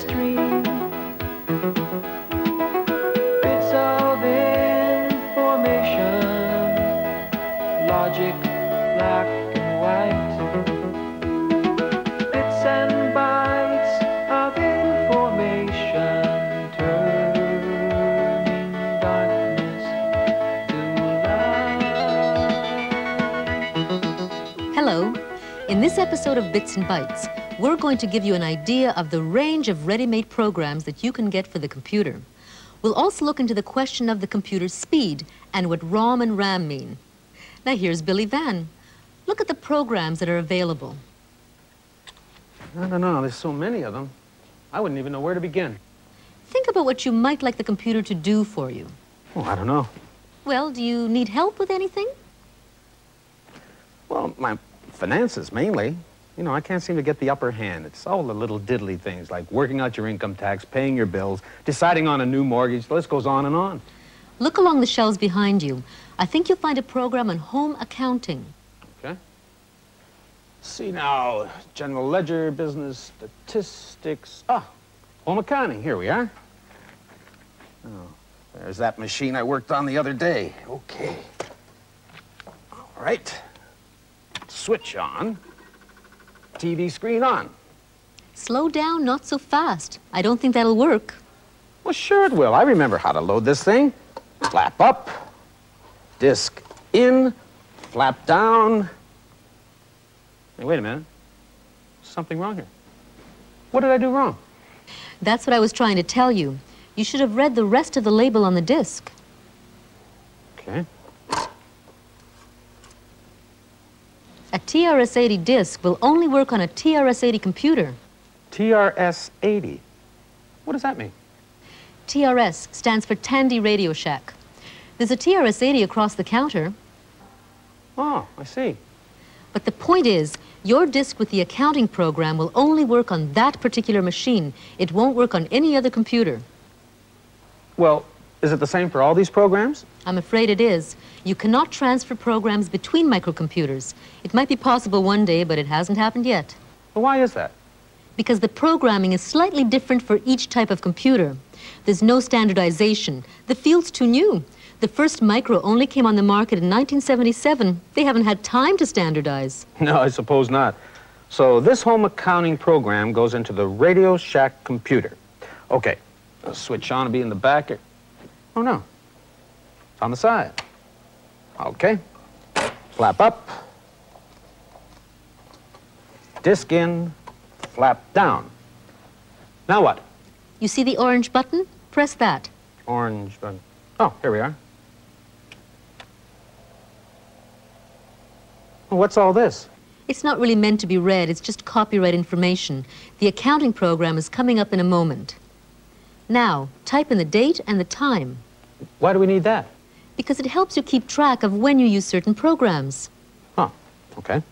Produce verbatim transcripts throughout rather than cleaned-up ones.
stream. Bits of information, logic, black and white. Bits and bytes of information, turning darkness to light. Hello. In this episode of Bits and Bytes, we're going to give you an idea of the range of ready-made programs that you can get for the computer. We'll also look into the question of the computer's speed and what ROM and RAM mean. Now here's Billy Van. Look at the programs that are available. No, no, no, there's so many of them. I wouldn't even know where to begin. Think about what you might like the computer to do for you. Oh, I don't know. Well, do you need help with anything? Well, my finances, mainly. You know, I can't seem to get the upper hand. It's all the little diddly things, like working out your income tax, paying your bills, deciding on a new mortgage. The list goes on and on. Look along the shelves behind you. I think you'll find a program on home accounting. Okay. See now, General Ledger, Business Statistics. Ah, Home Accounting. Here we are. Oh, there's that machine I worked on the other day. Okay. All right. Switch on. T V screen on. Slow down, not so fast. I don't think that'll work. Well, sure it will. I remember how to load this thing. Flap up, disc in, flap down. Hey, wait a minute. Something wrong here. What did I do wrong? That's what I was trying to tell you. You should have read the rest of the label on the disc. Okay. A T R S eighty disc will only work on a T R S eighty computer. T R S eighty? What does that mean? T R S stands for Tandy Radio Shack. There's a T R S eighty across the counter. Oh, I see. But the point is, your disc with the accounting program will only work on that particular machine. It won't work on any other computer. Well, is it the same for all these programs? I'm afraid it is. You cannot transfer programs between microcomputers. It might be possible one day, but it hasn't happened yet. Well, why is that? Because the programming is slightly different for each type of computer. There's no standardization. The field's too new. The first micro only came on the market in nineteen seventy-seven. They haven't had time to standardize. No, I suppose not. So this home accounting program goes into the Radio Shack computer. Okay, I'll switch on and be in the back. Oh, no. It's on the side. Okay. Flap up. Disc in, flap down. Now what? You see the orange button? Press that. Orange button. Oh, here we are. Well, what's all this? It's not really meant to be read. It's just copyright information. The accounting program is coming up in a moment. Now, type in the date and the time. Why do we need that? Because it helps you keep track of when you use certain programs. Oh, okay.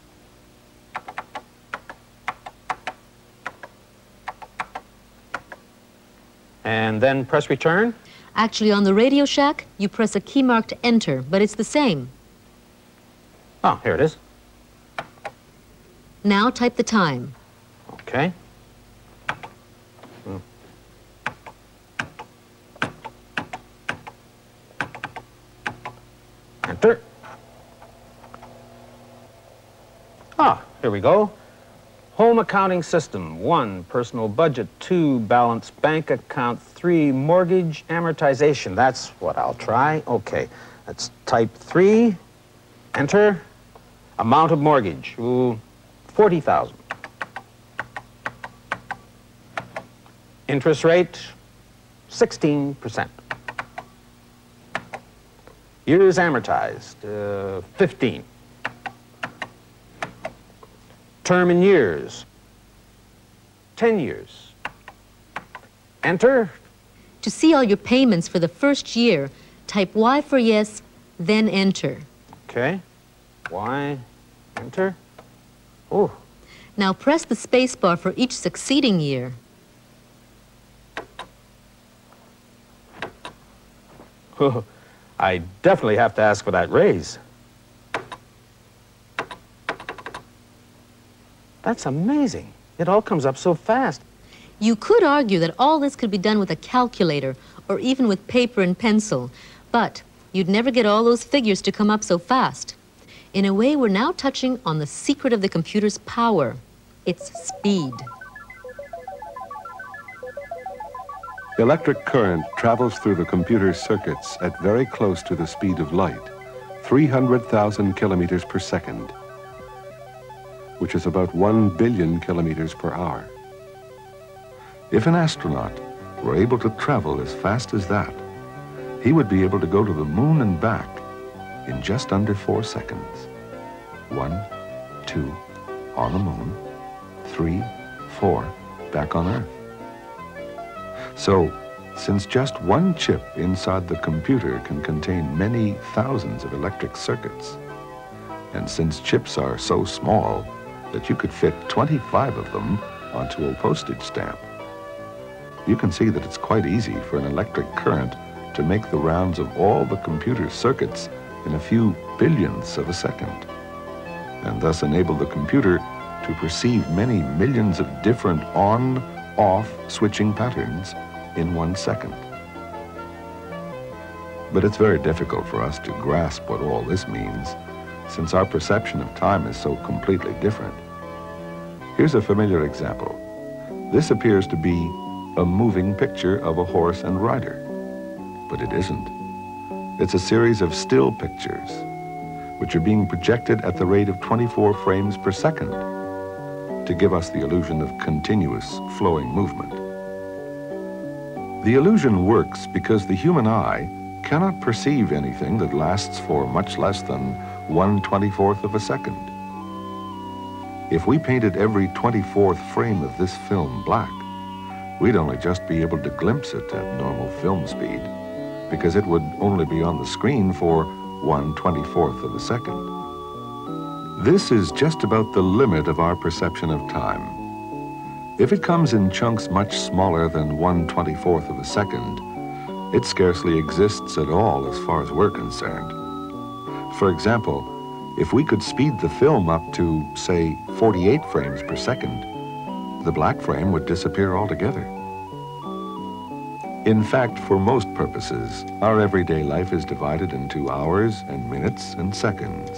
And then press return? Actually, on the Radio Shack, you press a key marked enter, but it's the same. Oh, here it is. Now type the time. Okay. Hmm. Enter. Ah, here we go. Home accounting system. One, personal budget. Two, balance bank account. Three, mortgage amortization. That's what I'll try. Okay, let's type three. Enter. Amount of mortgage. Ooh, forty thousand. Interest rate, sixteen percent. Years amortized, uh, fifteen. Term in years, ten years. Enter. To see all your payments for the first year, type Y for yes, then enter. Okay, Y, enter. Oh. Now press the space bar for each succeeding year. Oh. I definitely have to ask for that raise. That's amazing. It all comes up so fast. You could argue that all this could be done with a calculator or even with paper and pencil, but you'd never get all those figures to come up so fast. In a way, we're now touching on the secret of the computer's power, its speed. Electric current travels through the computer's circuits at very close to the speed of light, three hundred thousand kilometers per second, which is about one billion kilometers per hour. If an astronaut were able to travel as fast as that, he would be able to go to the moon and back in just under four seconds. One, two, on the moon, three, four, back on Earth. So, since just one chip inside the computer can contain many thousands of electric circuits, and since chips are so small that you could fit twenty-five of them onto a postage stamp, you can see that it's quite easy for an electric current to make the rounds of all the computer circuits in a few billionths of a second, and thus enable the computer to perceive many millions of different on, off switching patterns in one second. But it's very difficult for us to grasp what all this means, since our perception of time is so completely different. Here's a familiar example. This appears to be a moving picture of a horse and rider, but it isn't. It's a series of still pictures, which are being projected at the rate of twenty-four frames per second, to give us the illusion of continuous flowing movement. The illusion works because the human eye cannot perceive anything that lasts for much less than one twenty-fourth of a second. If we painted every twenty-fourth frame of this film black, we'd only just be able to glimpse it at normal film speed, because it would only be on the screen for one twenty-fourth of a second. This is just about the limit of our perception of time. If it comes in chunks much smaller than one twenty-fourth of a second, it scarcely exists at all as far as we're concerned. For example, if we could speed the film up to, say, forty-eight frames per second, the black frame would disappear altogether. In fact, for most purposes, our everyday life is divided into hours and minutes and seconds,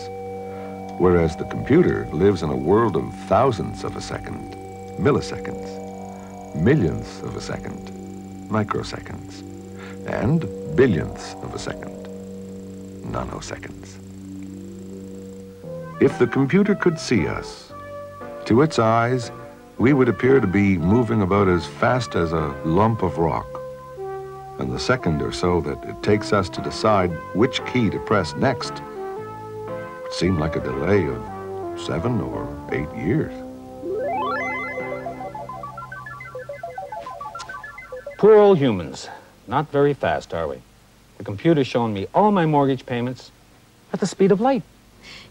whereas the computer lives in a world of thousandths of a second, milliseconds, millionths of a second, microseconds, and billionths of a second, nanoseconds. If the computer could see us, to its eyes, we would appear to be moving about as fast as a lump of rock. And the second or so that it takes us to decide which key to press next seemed like a delay of seven or eight years. Poor old humans. Not very fast, are we? The computer's shown me all my mortgage payments at the speed of light.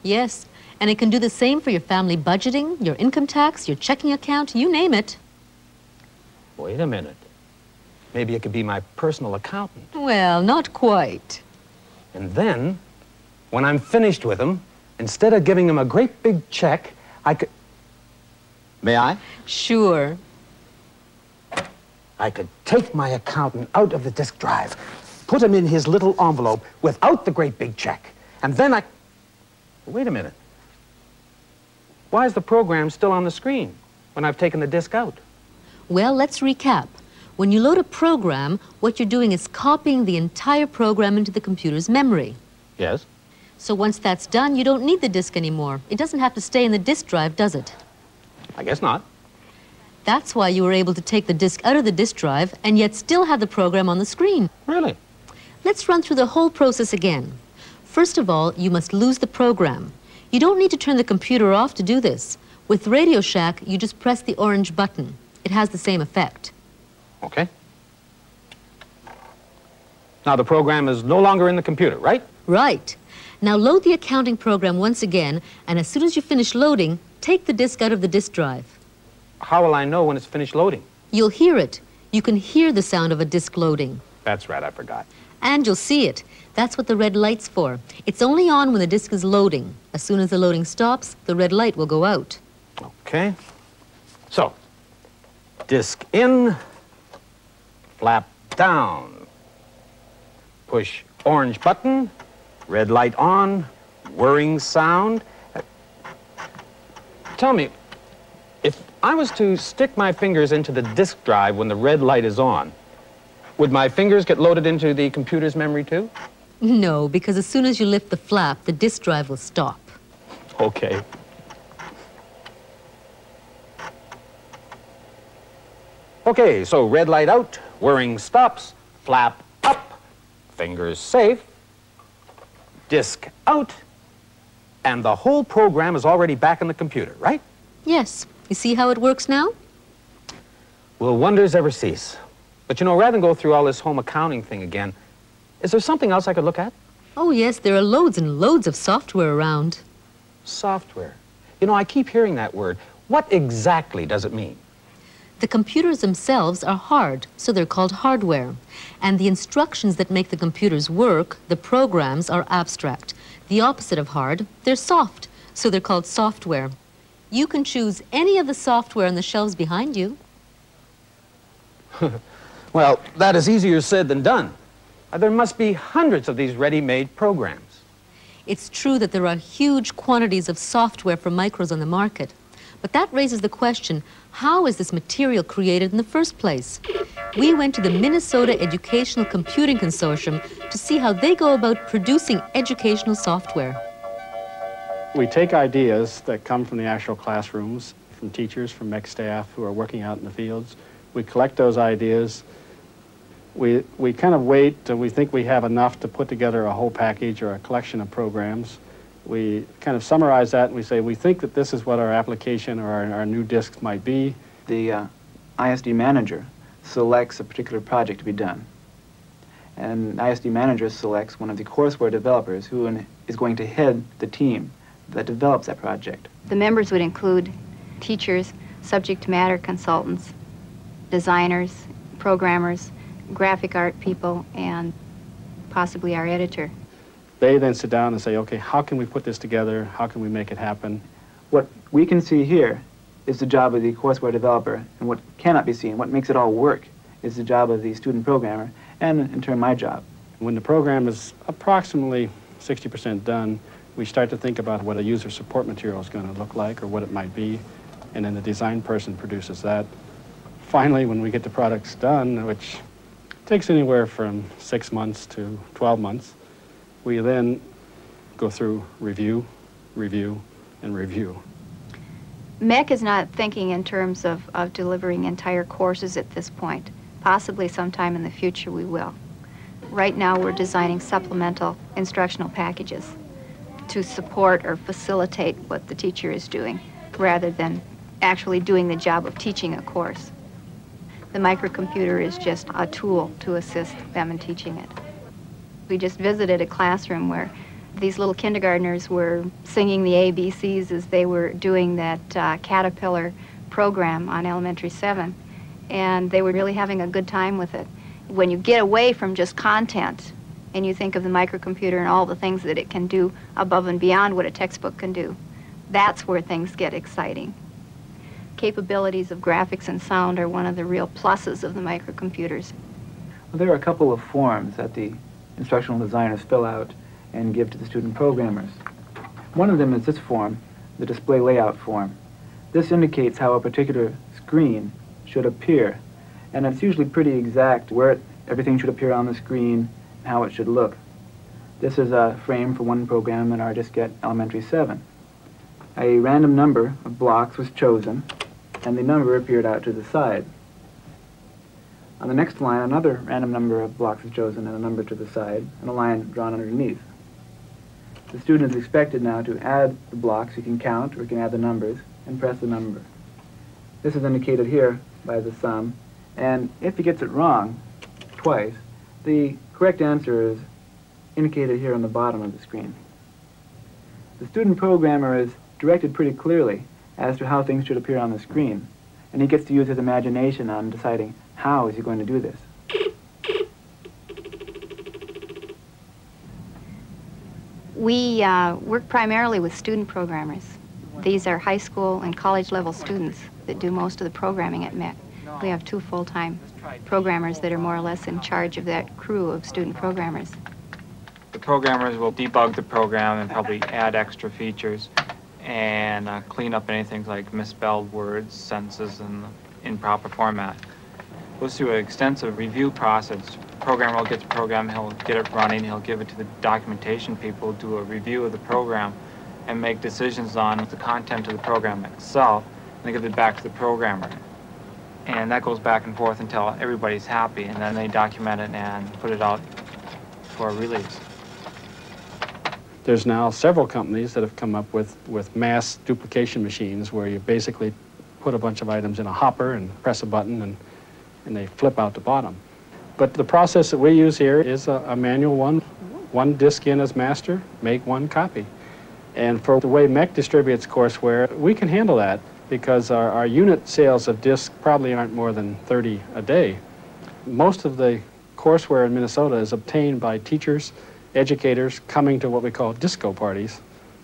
Yes, and it can do the same for your family budgeting, your income tax, your checking account, you name it. Wait a minute. Maybe it could be my personal accountant. Well, not quite. And then, when I'm finished with them, instead of giving them a great big check, I could... May I? Sure. I could take my accountant out of the disk drive, put him in his little envelope without the great big check, and then I... Wait a minute. Why is the program still on the screen when I've taken the disk out? Well, let's recap. When you load a program, what you're doing is copying the entire program into the computer's memory. Yes. So once that's done, you don't need the disk anymore. It doesn't have to stay in the disk drive, does it? I guess not. That's why you were able to take the disk out of the disk drive and yet still have the program on the screen. Really? Let's run through the whole process again. First of all, you must lose the program. You don't need to turn the computer off to do this. With Radio Shack, you just press the orange button. It has the same effect. Okay. Now the program is no longer in the computer, right? Right. Now load the accounting program once again, and as soon as you finish loading, take the disk out of the disk drive. How will I know when it's finished loading? You'll hear it. You can hear the sound of a disk loading. That's right, I forgot. And you'll see it. That's what the red light's for. It's only on when the disk is loading. As soon as the loading stops, the red light will go out. Okay. So, Disc in, flap down. Push orange button, red light on, whirring sound. Uh, tell me, if I was to stick my fingers into the disk drive when the red light is on, would my fingers get loaded into the computer's memory too? No, because as soon as you lift the flap, the disk drive will stop. Okay. Okay, so red light out, whirring stops, flap up, fingers safe, disk out, and the whole program is already back in the computer, right? Yes. You see how it works now? Will wonders ever cease? But you know, rather than go through all this home accounting thing again, is there something else I could look at? Oh yes, there are loads and loads of software around. Software. You know, I keep hearing that word. What exactly does it mean? The computers themselves are hard, so they're called hardware. And the instructions that make the computers work, the programs, are abstract. The opposite of hard, they're soft, so they're called software. You can choose any of the software on the shelves behind you. Well, that is easier said than done. There must be hundreds of these ready-made programs. It's true that there are huge quantities of software for micros on the market. But that raises the question, how is this material created in the first place? We went to the Minnesota Educational Computing Consortium to see how they go about producing educational software. We take ideas that come from the actual classrooms, from teachers, from MEC staff who are working out in the fields. We collect those ideas. We, we kind of wait till we think we have enough to put together a whole package or a collection of programs. We kind of summarize that and we say, we think that this is what our application or our, our new disks might be. The uh, I S D manager selects a particular project to be done. And I S D manager selects one of the courseware developers who in, is going to head the team that develops that project. The members would include teachers, subject matter consultants, designers, programmers, graphic art people, and possibly our editor. They then sit down and say, okay, how can we put this together? How can we make it happen? What we can see here is the job of the courseware developer, and what cannot be seen, what makes it all work, is the job of the student programmer, and in turn, my job. When the program is approximately sixty percent done, we start to think about what a user support material is going to look like or what it might be, and then the design person produces that. Finally, when we get the products done, which takes anywhere from six months to twelve months, we then go through review, review, and review. MEC is not thinking in terms of, of delivering entire courses at this point. Possibly sometime in the future we will. Right now we're designing supplemental instructional packages to support or facilitate what the teacher is doing, rather than actually doing the job of teaching a course. The microcomputer is just a tool to assist them in teaching it. We just visited a classroom where these little kindergartners were singing the A B Cs as they were doing that uh, Caterpillar program on Elementary seven, and they were really having a good time with it. When you get away from just content and you think of the microcomputer and all the things that it can do above and beyond what a textbook can do, that's where things get exciting. Capabilities of graphics and sound are one of the real pluses of the microcomputers. Well, there are a couple of forms that the instructional designers fill out and give to the student programmers. One of them is this form, the display layout form. This indicates how a particular screen should appear, and it's usually pretty exact where it, everything should appear on the screen and how it should look. This is a frame for one program in our diskette Elementary seven. A random number of blocks was chosen, and the number appeared out to the side. On the next line, another random number of blocks is chosen and a number to the side, and a line drawn underneath. The student is expected now to add the blocks. You can count, or you can add the numbers, and press the number. This is indicated here by the sum, and if he gets it wrong twice, the correct answer is indicated here on the bottom of the screen. The student programmer is directed pretty clearly as to how things should appear on the screen, and he gets to use his imagination on deciding how is he going to do this. We uh, work primarily with student programmers. These are high school and college level students that do most of the programming at MEC. We have two full-time programmers that are more or less in charge of that crew of student programmers. The programmers will debug the program and probably add extra features and uh, clean up anything like misspelled words, sentences in improper format. We'll do an extensive review process. The programmer will get the program, he'll get it running, he'll give it to the documentation people, do a review of the program, and make decisions on the content of the program itself, and they give it back to the programmer. And that goes back and forth until everybody's happy, and then they document it and put it out for release. There's now several companies that have come up with, with mass duplication machines where you basically put a bunch of items in a hopper and press a button, and, and they flip out the bottom. But the process that we use here is a, a manual one. One disk in as master, make one copy. And for the way M E C distributes courseware, we can handle that because our, our unit sales of disks probably aren't more than thirty a day. Most of the courseware in Minnesota is obtained by teachers, educators coming to what we call disco parties.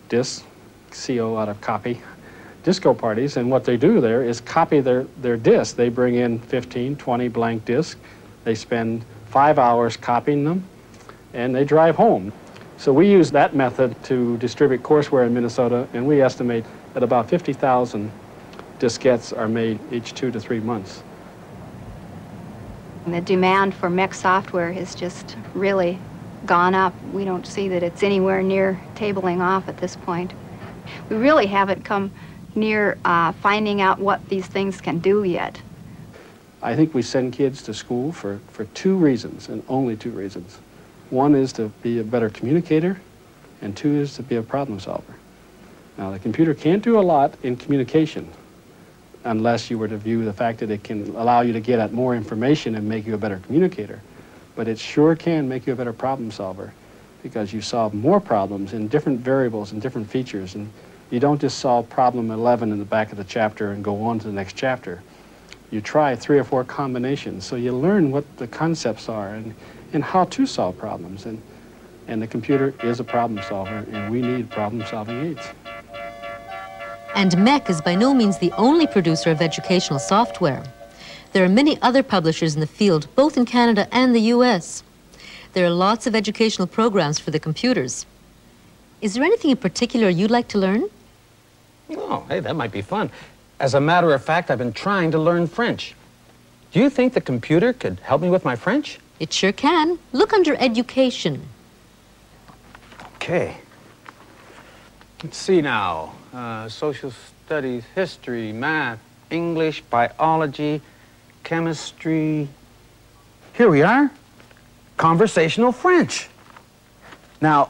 Disc, C O out of copy. Disco parties, and what they do there is copy their, their disks. They bring in fifteen, twenty blank disks. They spend five hours copying them, and they drive home. So we use that method to distribute courseware in Minnesota, and we estimate that about fifty thousand diskettes are made each two to three months. And the demand for M E C software has just really gone up. We don't see that it's anywhere near tabling off at this point. We really haven't come near uh, finding out what these things can do yet. I think we send kids to school for, for two reasons, and only two reasons. One is to be a better communicator, and two is to be a problem solver. Now, the computer can't do a lot in communication unless you were to view the fact that it can allow you to get at more information and make you a better communicator. But it sure can make you a better problem solver because you solve more problems in different variables and different features. And you don't just solve problem eleven in the back of the chapter and go on to the next chapter. You try three or four combinations, so you learn what the concepts are and, and how to solve problems. And, and the computer is a problem solver, and we need problem-solving aids. And M E C is by no means the only producer of educational software. There are many other publishers in the field, both in Canada and the U S. There are lots of educational programs for the computers. Is there anything in particular you'd like to learn? Oh, hey, that might be fun. As a matter of fact, I've been trying to learn French. Do you think the computer could help me with my French? It sure can. Look under education. Okay. Let's see now. Uh, social studies, history, math, English, biology, chemistry. Here we are. Conversational French. Now,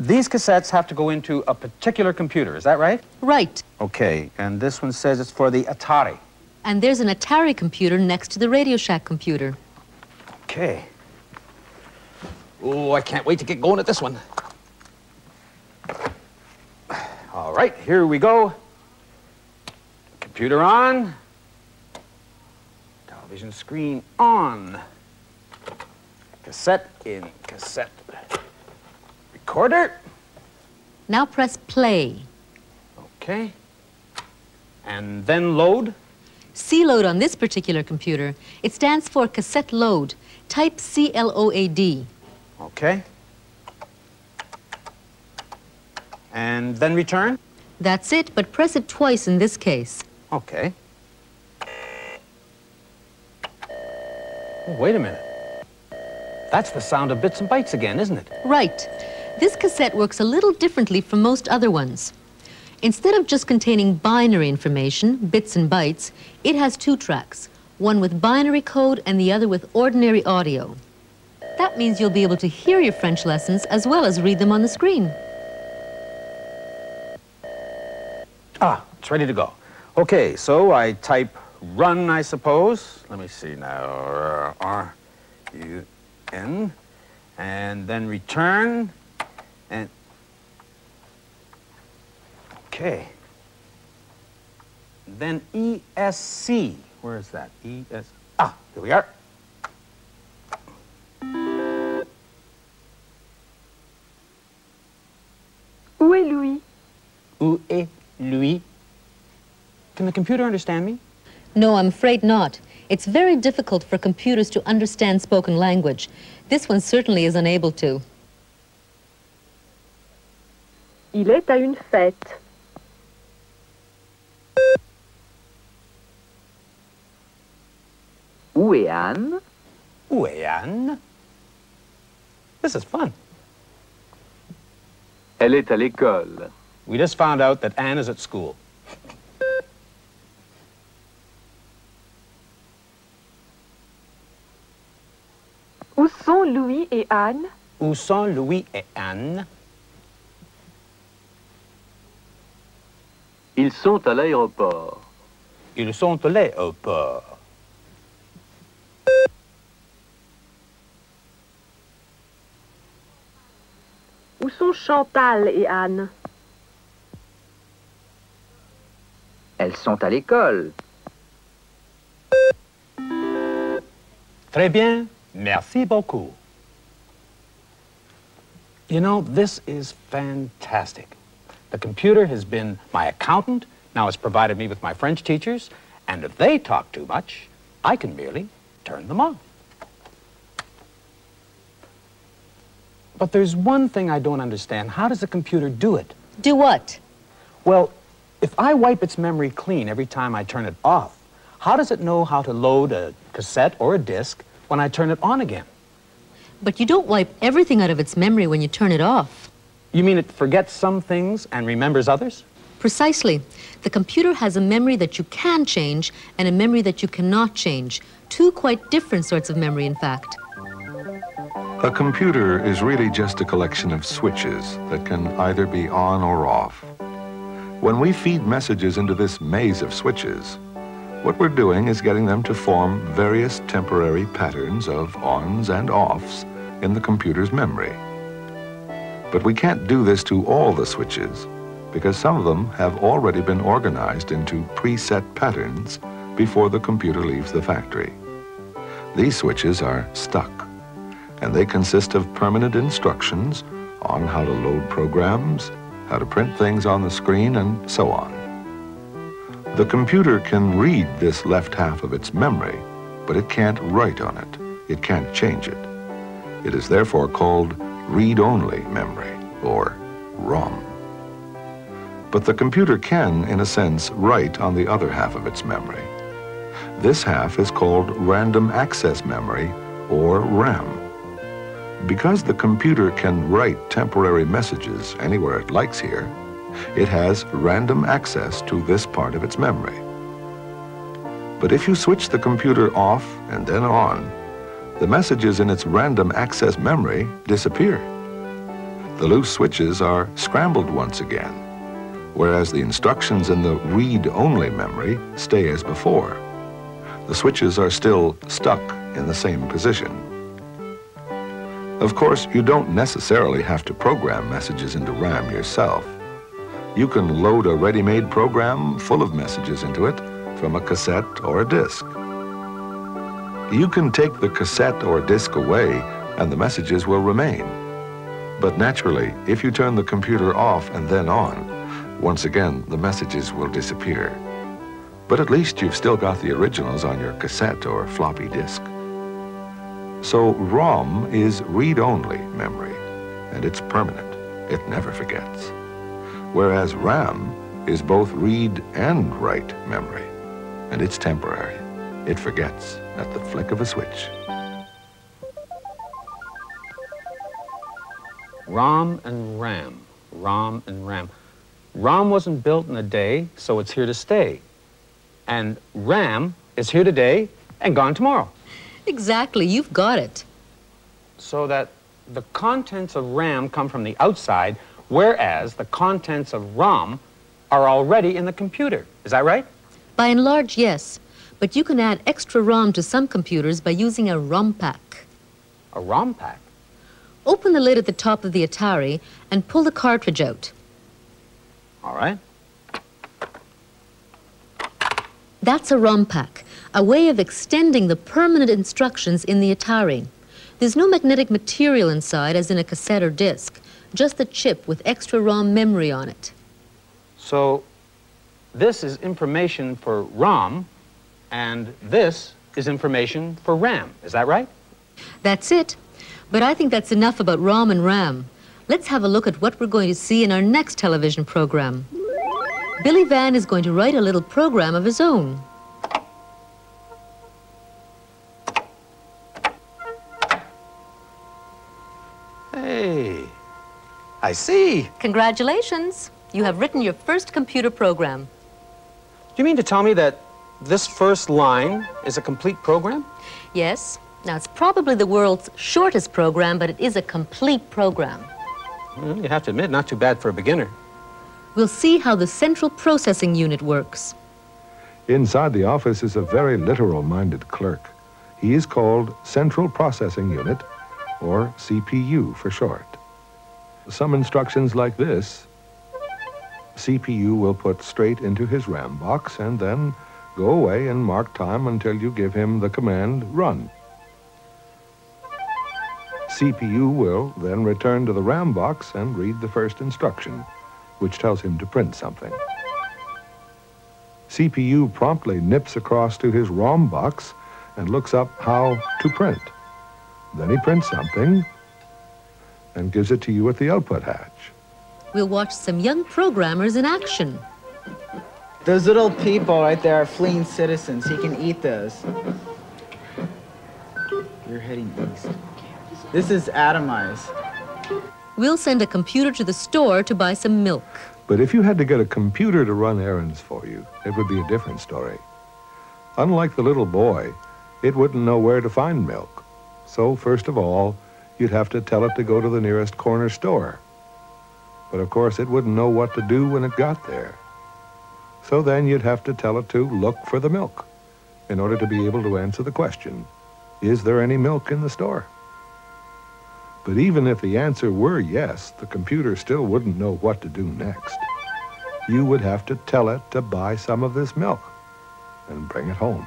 these cassettes have to go into a particular computer, is that right? Right. Okay, and this one says it's for the Atari. And there's an Atari computer next to the Radio Shack computer. Okay. Oh, I can't wait to get going at this one. All right, here we go. Computer on. Television screen on. Cassette in, cassette. Recorder. Now press play. Okay. And then load? C-load on this particular computer. It stands for cassette load. Type C L O A D. Okay. And then return? That's it, but press it twice in this case. Okay. Oh, wait a minute. That's the sound of Bits and Bytes again, isn't it? Right. This cassette works a little differently from most other ones. Instead of just containing binary information, bits and bytes, it has two tracks, one with binary code and the other with ordinary audio. That means you'll be able to hear your French lessons as well as read them on the screen. Ah, it's ready to go. Okay, so I type run, I suppose. Let me see now, R U N, and then return. And okay, then E S C, where is that? E S, ah, here we are. Où est Louis? Où est Louis? Can the computer understand me? No, I'm afraid not. It's very difficult for computers to understand spoken language. This one certainly is unable to. Il est à une fête. Où est Anne? Où est Anne? This is fun. Elle est à l'école. We just found out that Anne is at school. Où sont Louis et Anne? Où sont Louis et Anne? Ils sont à l'aéroport. Ils sont à l'aéroport. Où sont Chantal et Anne? Elles sont à l'école. Très bien. Merci beaucoup. You know, this is fantastic. The computer has been my accountant, now it's provided me with my French teachers, and if they talk too much, I can merely turn them off. But there's one thing I don't understand. How does a computer do it? Do what? Well, if I wipe its memory clean every time I turn it off, how does it know how to load a cassette or a disc when I turn it on again? But you don't wipe everything out of its memory when you turn it off. You mean it forgets some things and remembers others? Precisely. The computer has a memory that you can change and a memory that you cannot change. Two quite different sorts of memory, in fact. A computer is really just a collection of switches that can either be on or off. When we feed messages into this maze of switches, what we're doing is getting them to form various temporary patterns of ons and offs in the computer's memory. But we can't do this to all the switches because some of them have already been organized into preset patterns before the computer leaves the factory. These switches are stuck, and they consist of permanent instructions on how to load programs, how to print things on the screen, and so on. The computer can read this left half of its memory, but it can't write on it. It can't change it. It is therefore called read-only memory, or ROM. But the computer can, in a sense, write on the other half of its memory. This half is called random access memory, or RAM. Because the computer can write temporary messages anywhere it likes here, it has random access to this part of its memory. But if you switch the computer off and then on, the messages in its random access memory disappear. The loose switches are scrambled once again, whereas the instructions in the read-only memory stay as before. The switches are still stuck in the same position. Of course, you don't necessarily have to program messages into RAM yourself. You can load a ready-made program full of messages into it from a cassette or a disc. You can take the cassette or disc away and the messages will remain. But naturally, if you turn the computer off and then on, once again, the messages will disappear. But at least you've still got the originals on your cassette or floppy disk. So ROM is read-only memory, and it's permanent. It never forgets. Whereas RAM is both read and write memory, and it's temporary. It forgets at the flick of a switch. ROM and RAM, ROM and RAM. ROM wasn't built in a day, so it's here to stay. And RAM is here today and gone tomorrow. Exactly, you've got it. So that the contents of RAM come from the outside, whereas the contents of ROM are already in the computer. Is that right? By and large, yes. But you can add extra ROM to some computers by using a ROM pack. A ROM pack? Open the lid at the top of the Atari and pull the cartridge out. All right. That's a ROM pack, a way of extending the permanent instructions in the Atari. There's no magnetic material inside, as in a cassette or disc, just the chip with extra ROM memory on it. So this is information for ROM, and this is information for RAM. Is that right? That's it. But I think that's enough about ROM and RAM. Let's have a look at what we're going to see in our next television program. Billy Van is going to write a little program of his own. Hey, I see. Congratulations. You have written your first computer program. Do you mean to tell me that this first line is a complete program? Yes. Now, it's probably the world's shortest program, but it is a complete program. Well, you have to admit, not too bad for a beginner. We'll see how the central processing unit works. Inside the office is a very literal-minded clerk. He is called Central Processing Unit, or C P U for short. Some instructions like this, C P U will put straight into his RAM box and then go away and mark time until you give him the command, run. C P U will then return to the RAM box and read the first instruction, which tells him to print something. C P U promptly nips across to his ROM box and looks up how to print. Then he prints something and gives it to you at the output hatch. We'll watch some young programmers in action. Those little people right there are fleeing citizens. He can eat those. You're heading east. This is atomized. We'll send a computer to the store to buy some milk. But if you had to get a computer to run errands for you, it would be a different story. Unlike the little boy, it wouldn't know where to find milk. So, first of all, you'd have to tell it to go to the nearest corner store. But, of course, it wouldn't know what to do when it got there. So then you'd have to tell it to look for the milk in order to be able to answer the question, is there any milk in the store? But even if the answer were yes, the computer still wouldn't know what to do next. You would have to tell it to buy some of this milk and bring it home.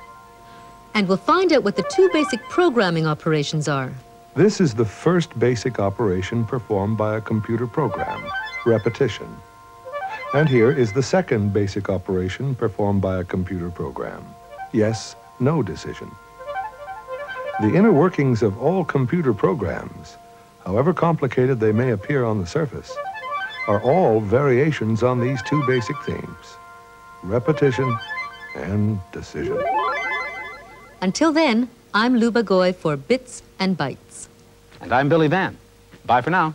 And we'll find out what the two basic programming operations are. This is the first basic operation performed by a computer program, repetition. And here is the second basic operation performed by a computer program, yes, no decision. The inner workings of all computer programs, however complicated they may appear on the surface, are all variations on these two basic themes, repetition and decision. Until then, I'm Luba Goy for Bits and Bytes. And I'm Billy Van. Bye for now.